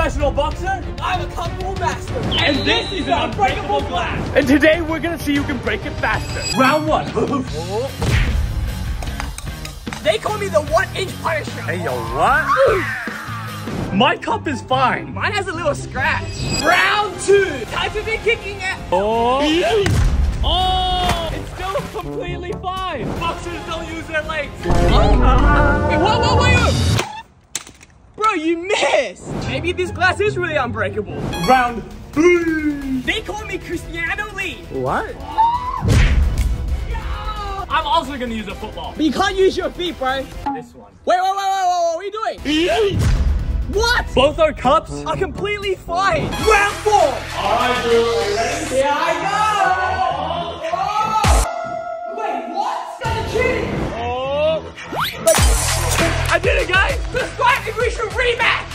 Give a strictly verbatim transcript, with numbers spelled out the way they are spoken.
professional boxer. I'm a kung fu master. And, and this, this is an unbreakable, unbreakable glass. And today we're gonna see who can break it faster. Round one. They call me the one inch punisher. Hey yo, what? My cup is fine. Mine has a little scratch. Round two. Time to be kicking at. Oh. Oh. It's still completely fine. Boxers don't use their legs. Oh. Wait, whoa, whoa, wait. Bro, you missed! Maybe this glass is really unbreakable. Round three! They call me Cristiano Lee! What? I'm also gonna use a football. But you can't use your feet, bro. This one. Wait, wait, wait, wait, wait, what are you doing? What? Both our cups are completely fine. Round four! Alright, dude. Yeah, I know! Oh. Wait, what's gonna cheat? Oh. I did it, guys! Subscribe if we should rematch!